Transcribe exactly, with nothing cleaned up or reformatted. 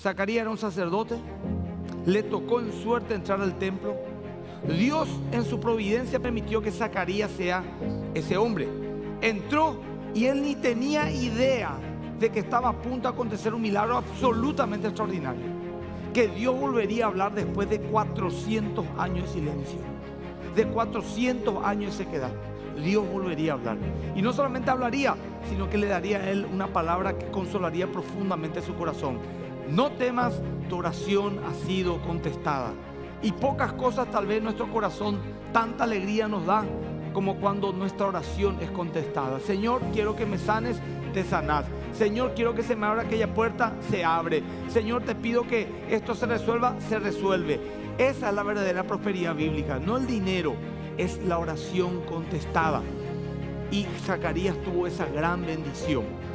Zacarías era un sacerdote, le tocó en suerte entrar al templo. Dios en su providencia permitió que Zacarías sea ese hombre. Entró y él ni tenía idea de que estaba a punto de acontecer un milagro absolutamente extraordinario, que Dios volvería a hablar después de cuatrocientos años de silencio, de cuatrocientos años de sequedad. Dios volvería a hablar, y no solamente hablaría, sino que le daría a él una palabra que consolaría profundamente su corazón. No temas, tu oración ha sido contestada. Y pocas cosas tal vez nuestro corazón tanta alegría nos da como cuando nuestra oración es contestada. Señor, quiero que me sanes, te sanás. Señor, quiero que se me abra aquella puerta, se abre. Señor, te pido que esto se resuelva, se resuelve. Esa es la verdadera prosperidad bíblica, no el dinero, es la oración contestada. Y Zacarías tuvo esa gran bendición.